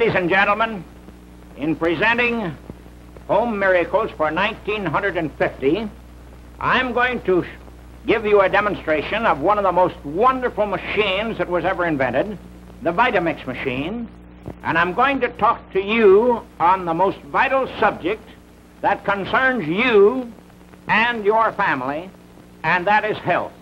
Ladies and gentlemen, in presenting Home Miracles for 1950, I'm going to give you a demonstration of one of the most wonderful machines that was ever invented, the Vitamix machine, and I'm going to talk to you on the most vital subject that concerns you and your family, and that is health.